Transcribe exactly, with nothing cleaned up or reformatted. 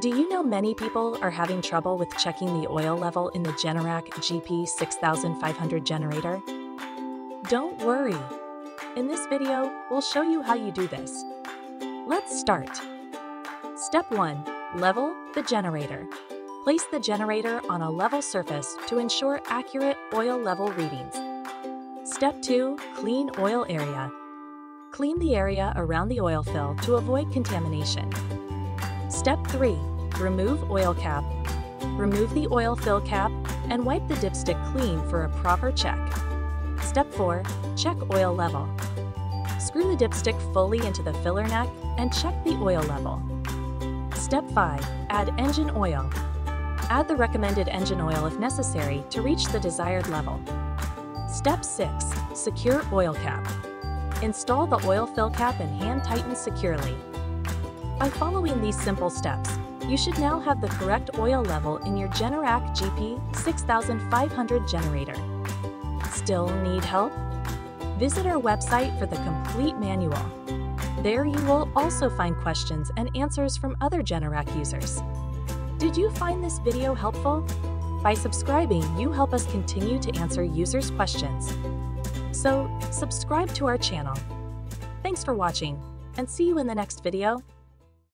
Do you know many people are having trouble with checking the oil level in the Generac G P six thousand five hundred generator? Don't worry! In this video, we'll show you how you do this. Let's start. Step one. Level the generator. Place the generator on a level surface to ensure accurate oil level readings. Step two. Clean oil area. Clean the area around the oil fill to avoid contamination. Step three. Remove oil cap. Remove the oil fill cap and wipe the dipstick clean for a proper check. Step four. Check oil level. Screw the dipstick fully into the filler neck and check the oil level. Step five. Add engine oil. Add the recommended engine oil if necessary to reach the desired level. Step six. Secure oil cap. Install the oil fill cap and hand tighten securely. By following these simple steps, you should now have the correct oil level in your Generac G P six thousand five hundred generator. Still need help? Visit our website for the complete manual. There you will also find questions and answers from other Generac users. Did you find this video helpful? By subscribing, you help us continue to answer users' questions. So, subscribe to our channel. Thanks for watching, and see you in the next video.